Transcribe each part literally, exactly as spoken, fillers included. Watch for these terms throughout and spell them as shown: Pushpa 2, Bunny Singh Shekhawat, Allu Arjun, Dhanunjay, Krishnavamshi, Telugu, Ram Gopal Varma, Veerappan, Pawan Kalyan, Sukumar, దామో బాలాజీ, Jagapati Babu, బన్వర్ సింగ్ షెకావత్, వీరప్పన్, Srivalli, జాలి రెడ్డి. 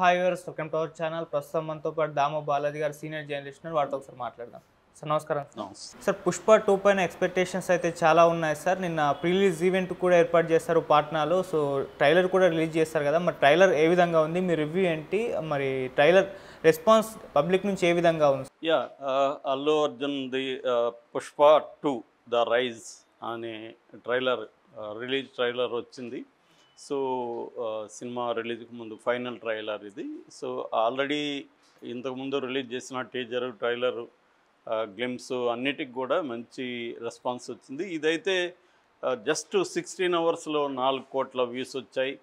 Hi viewers, welcome to our channel. ప్రస్తుతం మనతో పాటు దామో బాలాజీ గారు, సీనియర్ జర్నలిస్ట్, వాటితో ఒకసారి మాట్లాడదాం. సార్ నమస్కారం. సార్, పుష్ప టూ పైన ఎక్స్పెక్టేషన్స్ అయితే చాలా ఉన్నాయి సార్. నిన్న ప్రీలీజ్ ఈవెంట్ కూడా ఏర్పాటు చేస్తారు పాట్నాలో. సో ట్రైలర్ కూడా రిలీజ్ చేస్తారు కదా, మరి ట్రైలర్ ఏ విధంగా ఉంది, మీ రివ్యూ ఏంటి, మరి ట్రైలర్ రెస్పాన్స్ పబ్లిక్ నుంచి ఏ విధంగా ఉంది? Yeah, Allu Arjun the Pushpa two the rise అనే ట్రైలర్ రిలీజ్ ట్రైలర్ వచ్చింది. సో సినిమా రిలీజ్కి ముందు ఫైనల్ ట్రైలర్ ఇది. సో ఆల్రెడీ ఇంతకుముందు రిలీజ్ చేసిన టీజరు, ట్రైలరు, గ్లిమ్స్ అన్నిటికి కూడా మంచి రెస్పాన్స్ వచ్చింది. ఇదైతే జస్ట్ సిక్స్టీన్ అవర్స్లో నాలుగు కోట్ల వ్యూస్ వచ్చాయి,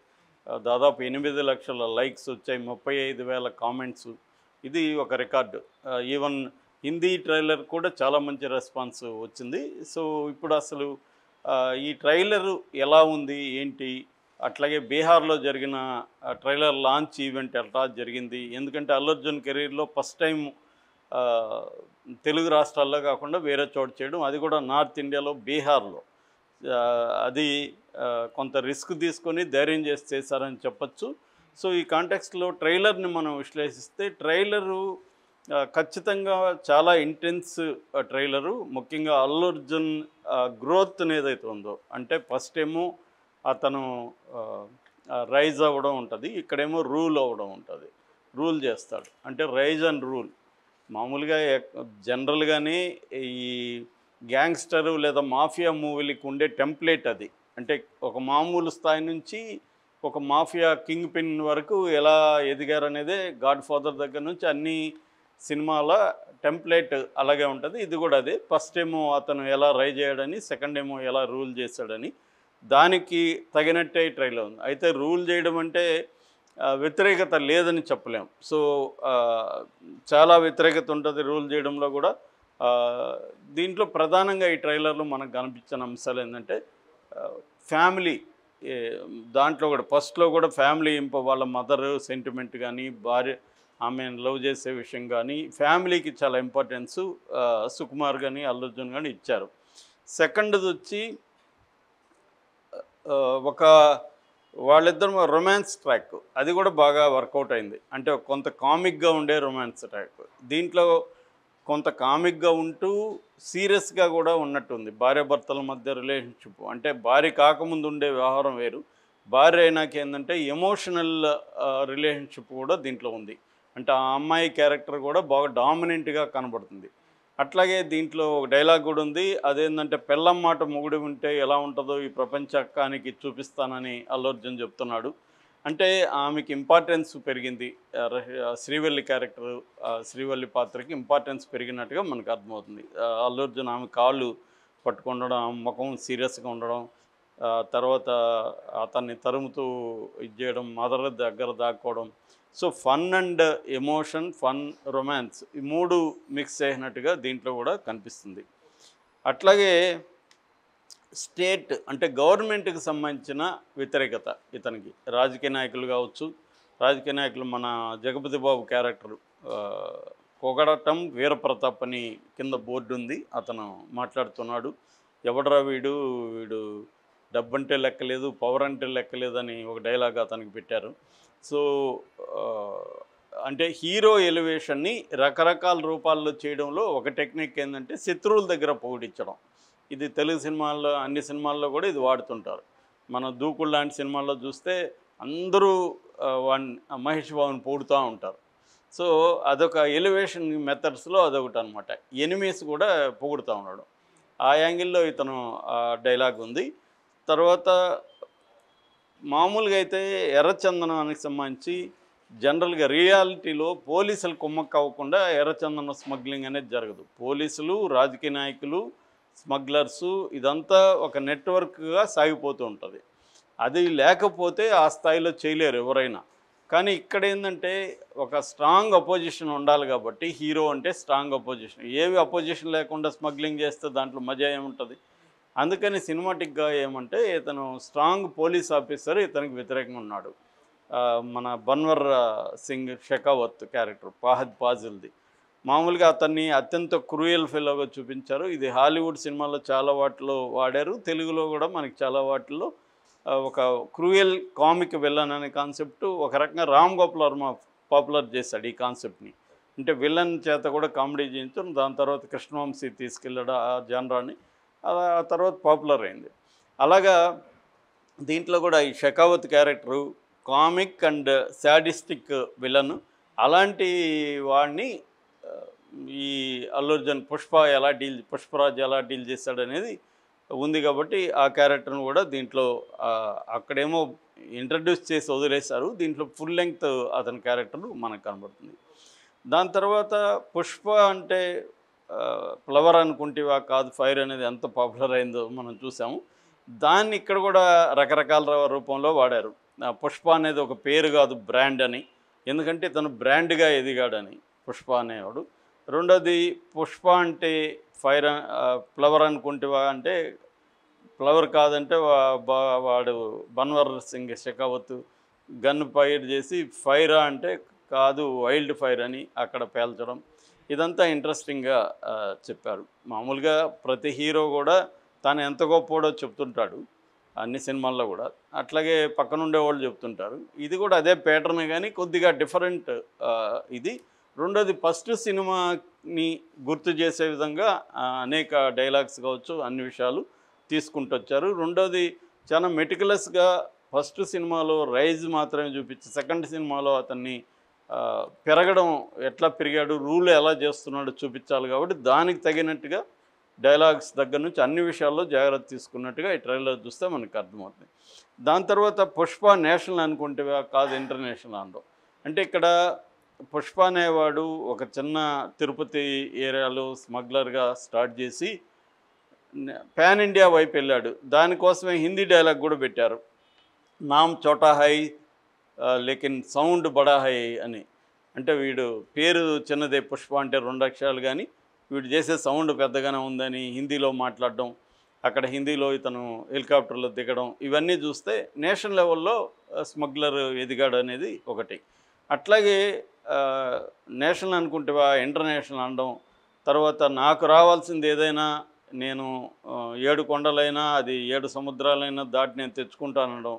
దాదాపు ఎనిమిది లక్షల లైక్స్ వచ్చాయి, ముప్పై ఐదు వేల కామెంట్స్, ఇది ఒక రికార్డు. ఈవెన్ హిందీ ట్రైలర్ కూడా చాలా మంచి రెస్పాన్స్ వచ్చింది. సో ఇప్పుడు అసలు ఈ ట్రైలరు ఎలా ఉంది ఏంటి, అట్లాగే బీహార్లో జరిగిన ట్రైలర్ లాంచ్ ఈవెంట్ ఎలా జరిగింది, ఎందుకంటే అల్లు అర్జున్ కెరీర్లో ఫస్ట్ టైం తెలుగు రాష్ట్రాల్లో కాకుండా వేరే చోటు చేయడం, అది కూడా నార్త్ ఇండియాలో బీహార్లో, అది కొంత రిస్క్ తీసుకొని ధైర్యం చేసి చేశారని చెప్పచ్చు. సో ఈ కాంటెక్స్ట్లో ట్రైలర్ని మనం విశ్లేషిస్తే, ట్రైలరు ఖచ్చితంగా చాలా ఇంటెన్స్ ట్రైలరు. ముఖ్యంగా అల్లు అర్జున్ గ్రోత్ ఏదైతే ఉందో, అంటే ఫస్ట్ ఏమో అతను రైజ్ అవ్వడం ఉంటుంది, ఇక్కడేమో రూల్ అవ్వడం ఉంటుంది, రూల్ చేస్తాడు, అంటే రైజ్ అండ్ రూల్. మామూలుగా జనరల్గానే ఈ గ్యాంగ్స్టరు లేదా మాఫియా మూవీలకు ఉండే టెంప్లేట్ అది, అంటే ఒక మామూలు స్థాయి నుంచి ఒక మాఫియా కింగ్ పిన్ వరకు ఎలా ఎదిగారు అనేదే గాడ్ ఫాదర్ దగ్గర నుంచి అన్ని సినిమాల టెంప్లేట్ అలాగే ఉంటుంది. ఇది కూడా అదే, ఫస్ట్ ఏమో అతను ఎలా రైజ్ అయ్యాడని, సెకండ్ ఏమో ఎలా రూల్ చేశాడని, దానికి తగినట్టే ట్రైలర్ ఉంది. అయితే రూల్ చేయడం అంటే వ్యతిరేకత లేదని చెప్పలేము. సో చాలా వ్యతిరేకత ఉంటుంది రూల్ చేయడంలో కూడా. దీంట్లో ప్రధానంగా ఈ ట్రైలర్లో మనకు కనిపించిన అంశాలు ఏంటంటే, ఫ్యామిలీ దాంట్లో కూడా ఫస్ట్లో కూడా ఫ్యామిలీ ఇంప వాళ్ళ మదర్ సెంటిమెంట్ కానీ, భార్య ఆమెను లవ్ చేసే విషయం కానీ, ఫ్యామిలీకి చాలా ఇంపార్టెన్సు సుకుమార్ కానీ అల్లు అర్జున్ కానీ ఇచ్చారు. సెకండ్ది వచ్చి ఒక వాళ్ళిద్దరు రొమాన్స్ ట్రాక్, అది కూడా బాగా వర్కౌట్ అయింది, అంటే కొంత కామిక్గా ఉండే రొమాన్స్ ట్రాక్. దీంట్లో కొంత కామిక్గా ఉంటూ సీరియస్గా కూడా ఉన్నట్టుంది భార్యాభర్తల మధ్య రిలేషన్షిప్, అంటే భార్య కాకముందు ఉండే వ్యవహారం వేరు, భార్య అయినాక ఏంటంటే ఎమోషనల్ రిలేషన్షిప్ కూడా దీంట్లో ఉంది, అంటే ఆ అమ్మాయి క్యారెక్టర్ కూడా బాగా డామినెంట్గా కనబడుతుంది. అట్లాగే దీంట్లో ఒక డైలాగ్ కూడా ఉంది, అదేంటంటే పెళ్ళం మాట మొగుడు ఉంటే ఎలా ఉంటుందో ఈ ప్రపంచకానికి చూపిస్తానని అల్లు అర్జున్ చెప్తున్నాడు, అంటే ఆమెకి ఇంపార్టెన్స్ పెరిగింది, శ్రీవల్లి క్యారెక్టర్, శ్రీవల్లి పాత్రకి ఇంపార్టెన్స్ పెరిగినట్టుగా మనకు అర్థమవుతుంది. అల్లు అర్జున్ ఆమె కాళ్ళు పట్టుకుండడం, ఆమె ముఖం సీరియస్గా ఉండడం, తర్వాత అతన్ని తరుముతూ ఇది చేయడం, మదర్ దగ్గర దాక్కోవడం, so fun and emotion, fun, romance, ఈ మూడు మిక్స్ అయినట్టుగా దీంట్లో కూడా కనిపిస్తుంది. అట్లాగే స్టేట్ అంటే గవర్నమెంట్కి సంబంధించిన వ్యతిరేకత, ఇతనికి రాజకీయ నాయకులు కావచ్చు, రాజకీయ నాయకులు మన జగపతి బాబు క్యారెక్టరు పొగడటం, వీరప్రతాప్ అని కింద బోర్డు ఉంది, అతను మాట్లాడుతున్నాడు, ఎవడరా వీడు, వీడు డబ్బంటే లెక్కలేదు, పవర్ అంటే లెక్కలేదు అని ఒక డైలాగ్ అతనికి పెట్టారు. సో అంటే హీరో ఎలివేషన్ని రకరకాల రూపాల్లో చేయడంలో ఒక టెక్నిక్ ఏంటంటే శత్రువుల దగ్గర పొగిడించడం. ఇది తెలుగు సినిమాల్లో అన్ని సినిమాల్లో కూడా ఇది వాడుతుంటారు. మన దూకుడు లాంటి సినిమాల్లో చూస్తే అందరూ వాణ్ మహేష్ బాబుని పొగుడుతూ ఉంటారు. సో అదొక ఎలివేషన్ మెథడ్స్లో అదొకటి అనమాట, ఎనిమీస్ కూడా పొగుడుతూ ఉండడం, ఆ యాంగిల్లో ఇతను డైలాగ్ ఉంది. తర్వాత మామూలుగా అయితే ఎర్రచందనానికి సంబంధించి జనరల్గా రియాలిటీలో పోలీసులు కుమ్మక్క అవ్వకుండా ఎర్రచందనం స్మగ్లింగ్ అనేది జరగదు, పోలీసులు, రాజకీయ నాయకులు, స్మగ్లర్సు, ఇదంతా ఒక నెట్వర్క్గా సాగిపోతూ ఉంటుంది, అది లేకపోతే ఆ స్థాయిలో చేయలేరు ఎవరైనా. కానీ ఇక్కడ ఏంటంటే ఒక స్ట్రాంగ్ అపోజిషన్ ఉండాలి కాబట్టి, హీరో అంటే స్ట్రాంగ్ అపోజిషన్, ఏవి అపోజిషన్ లేకుండా స్మగ్లింగ్ చేస్తే దాంట్లో మజా ఏముంటుంది? అందుకని సినిమాటిక్గా ఏమంటే ఇతను స్ట్రాంగ్ పోలీస్ ఆఫీసర్, ఇతనికి వ్యతిరేకంగా ఉన్నాడు మన బన్వర్ సింగ్ షెకావత్ క్యారెక్టర్, ఫహద్ ఫాజిల్ది. మామూలుగా అతన్ని అత్యంత క్రూయల్ ఫెలోగా చూపించారు, ఇది హాలీవుడ్ సినిమాల్లో చాలా వాటిలో వాడారు, తెలుగులో కూడా మనకి చాలా వాటిల్లో ఒక క్రూయల్ కామిక్ విలన్ అనే కాన్సెప్ట్ ఒక రకంగా రామ్ గోపాల్ వర్మ పాపులర్ చేశాడు ఈ కాన్సెప్ట్ని. అంటే విలన్ చేత కూడా కామెడీ చేయించడం, దాని తర్వాత కృష్ణవంశీ తీసుకెళ్ళడం ఆ జానరాన్ని, ఆ తర్వాత పాపులర్ అయింది. అలాగా దీంట్లో కూడా ఈ Shekhawat character comic and sadistic villain, అలాంటి వాడిని ఈ అల్లు అర్జున్ పుష్ప ఎలా డీల్ పుష్పరాజ్ ఎలా డీల్ చేశాడనేది ఉంది కాబట్టి ఆ క్యారెక్టర్ను కూడా దీంట్లో అక్కడేమో ఇంట్రడ్యూస్ చేసి వదిలేశారు, దీంట్లో ఫుల్ లెంగ్త్ అతని క్యారెక్టర్ మనకు కనబడుతుంది. దాని తర్వాత పుష్ప అంటే ఫ్లవర్ అనుకుంటేవా కాదు ఫైర్ అనేది ఎంత పాపులర్ అయిందో మనం చూసాము. దాన్ని ఇక్కడ కూడా రకరకాల రూపంలో వాడారు. పుష్ప అనేది ఒక పేరు కాదు బ్రాండ్ అని, ఎందుకంటే తను బ్రాండ్గా ఎదిగాడని పుష్ప అనేవాడు. రెండోది పుష్ప అంటే ఫైర్ ఫ్లవర్ అనుకుంటేవా అంటే ఫ్లవర్ కాదంటే వాడు బన్వర్ సింగ్ షెకావత్ గన్ ఫైర్ చేసి ఫైరా అంటే కాదు వైల్డ్ ఫైర్ అని అక్కడ పేల్చడం, ఇదంతా ఇంట్రెస్టింగ్గా చెప్పారు. మామూలుగా ప్రతి హీరో కూడా తాను ఎంత గొప్పవాడో చెప్తుంటాడు అన్ని సినిమాల్లో కూడా, అట్లాగే పక్కనుండే వాళ్ళు చెప్తుంటారు. ఇది కూడా అదే ప్యాటర్న్ కానీ కొద్దిగా డిఫరెంట్ ఇది. రెండోది ఫస్ట్ సినిమాని గుర్తు చేసే విధంగా అనేక డైలాగ్స్ కావచ్చు అన్ని విషయాలు తీసుకుంటూ వచ్చారు. రెండోది చాలా మెటికులస్గా ఫస్ట్ సినిమాలో రైజ్ మాత్రమే చూపించి సెకండ్ సినిమాలో అతన్ని పెరగడం, ఎట్లా పెరిగాడు, రూల్ ఎలా చేస్తున్నాడో చూపించాలి కాబట్టి దానికి తగినట్టుగా డైలాగ్స్ దగ్గర నుంచి అన్ని విషయాల్లో జాగ్రత్త తీసుకున్నట్టుగా ఈ ట్రైలర్ చూస్తే మనకు అర్థమవుతుంది. దాని తర్వాత పుష్ప నేషనల్ అనుకుంటే కాదు ఇంటర్నేషనల్ అంటూ, అంటే ఇక్కడ పుష్ప అనేవాడు ఒక చిన్న తిరుపతి ఏరియాలో స్మగ్లర్గా స్టార్ట్ చేసి ప్యాన్ ఇండియా వైపు వెళ్ళాడు. దానికోసమే హిందీ డైలాగ్ కూడా పెట్టారు, నామ్ చోటా హై లేకిన్ సౌండ్ బడా హై అని. అంటే వీడు పేరు చిన్నదే పుష్ప అంటే రెండు అక్షరాలు, కానీ వీడు చేసే సౌండ్ పెద్దగానే ఉందని హిందీలో మాట్లాడడం, అక్కడ హిందీలో ఇతను హెలికాప్టర్లో దిగడం, ఇవన్నీ చూస్తే నేషనల్ లెవెల్లో స్మగ్లర్ ఎదిగాడు అనేది ఒకటి. అట్లాగే నేషనల్ అనుకుంటేవా ఇంటర్నేషనల్ అనడం, తర్వాత నాకు రావాల్సింది ఏదైనా నేను ఏడు కొండలైనా అది ఏడు సముద్రాలైనా దాటి నేను తెచ్చుకుంటానడం,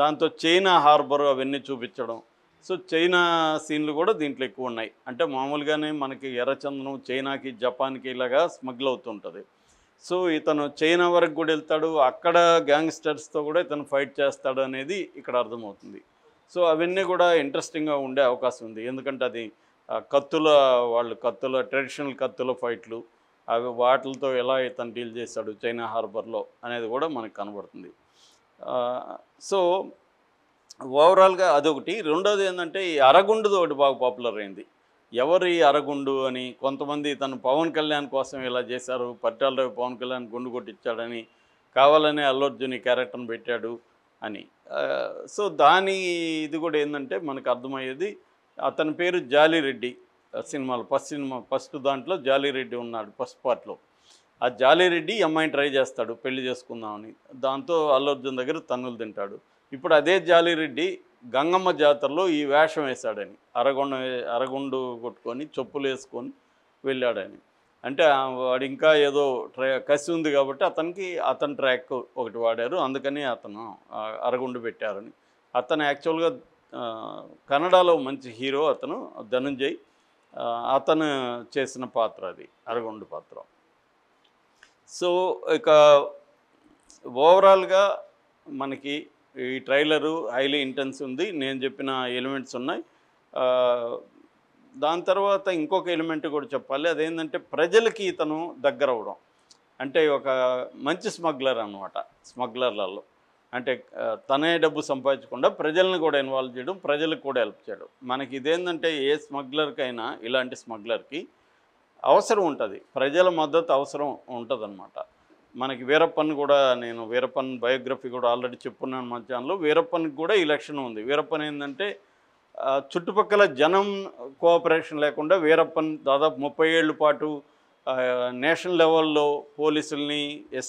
దాంతో చైనా హార్బర్ అవన్నీ చూపించడం. సో చైనా సీన్లు కూడా దీంట్లో ఎక్కువ ఉన్నాయి. అంటే మామూలుగానే మనకి ఎర్రచందనం చైనాకి జపాన్కి ఇలాగా స్మగ్ల్ అవుతుంటుంది. సో ఇతను చైనా వరకు కూడా వెళ్తాడు, అక్కడ గ్యాంగ్స్టర్స్తో కూడా ఇతను ఫైట్ చేస్తాడు అనేది ఇక్కడ అర్థమవుతుంది. సో అవన్నీ కూడా ఇంట్రెస్టింగ్గా ఉండే అవకాశం ఉంది, ఎందుకంటే అది కత్తుల వాళ్ళు కత్తుల ట్రెడిషనల్ కత్తుల ఫైట్లు అవి వాటితో ఎలా ఇతను డీల్ చేస్తాడు చైనా హార్బర్లో అనేది కూడా మనకు కనబడుతుంది. సో ఓవరాల్గా అదొకటి. రెండోది ఏంటంటే ఈ అరగుండుది ఒకటి బాగా పాపులర్ అయింది. ఎవరి అరగుండు అని కొంతమంది తను పవన్ కళ్యాణ్ కోసం ఇలా చేశారు, పట్టాలరావు పవన్ కళ్యాణ్ గుండు కొట్టించాడని కావాలనే అల్లు అర్జున్ క్యారెక్టర్ని పెట్టాడు అని. సో దాని ఇది కూడా ఏంటంటే మనకు అర్థమయ్యేది, అతని పేరు జాలి రెడ్డి సినిమాలో ఫస్ట్ సినిమా ఫస్ట్ దాంట్లో జాలి రెడ్డి ఉన్నాడు ఫస్ట్ పార్ట్లో. ఆ జాలి రెడ్డి అమ్మాయిని ట్రై చేస్తాడు పెళ్లి చేసుకుందామని, దాంతో అల్లు అర్జున్ దగ్గర తన్నులు తింటాడు. ఇప్పుడు అదే జాలి రెడ్డి గంగమ్మ జాతరలో ఈ వేషం వేశాడని, అరగొండ అరగుండు కొట్టుకొని చెప్పులు వేసుకొని వెళ్ళాడని, అంటే వాడు ఇంకా ఏదో ట్రై కసి ఉంది కాబట్టి అతనికి అతని ట్రాక్ ఒకటి వాడారు, అందుకని అతను అరగుండు పెట్టారని. అతను యాక్చువల్గా కన్నడలో మంచి హీరో అతను ధనుంజయ్, అతను చేసిన పాత్ర అది అరగుండు పాత్ర. సో ఇక ఓవరాల్గా మనకి ఈ ట్రైలరు హైలీ ఇంటెన్స్ ఉంది, నేను చెప్పిన ఎలిమెంట్స్ ఉన్నాయి. దాని తర్వాత ఇంకొక ఎలిమెంట్ కూడా చెప్పాలి, అదేంటంటే ప్రజలకి ఇతను దగ్గర అవడం, అంటే ఒక మంచి స్మగ్లర్ అనమాట. స్మగ్లర్లలో అంటే తనే డబ్బు సంపాదించకుండా ప్రజలను కూడా ఇన్వాల్వ్ చేయడం, ప్రజలకు కూడా హెల్ప్ చేయడం. మనకి ఇదేంటంటే ఏ స్మగ్లర్కైనా ఇలాంటి స్మగ్లర్కి అవసరం ఉంటుంది, ప్రజల మద్దతు అవసరం ఉంటుంది అనమాట. మనకి వీరప్పన్ కూడా, నేను వీరప్పన్ బయోగ్రఫీ కూడా ఆల్రెడీ చెప్పున్నాను మన ఛానల్లో, వీరప్పన్కి కూడా ఈ లక్షణం ఉంది. వీరప్పన్ ఏంటంటే చుట్టుపక్కల జనం కోఆపరేషన్ లేకుండా వీరప్పన్ దాదాపు ముప్పై ఏళ్ళ పాటు నేషనల్ లెవెల్లో పోలీసుల్ని, ఎస్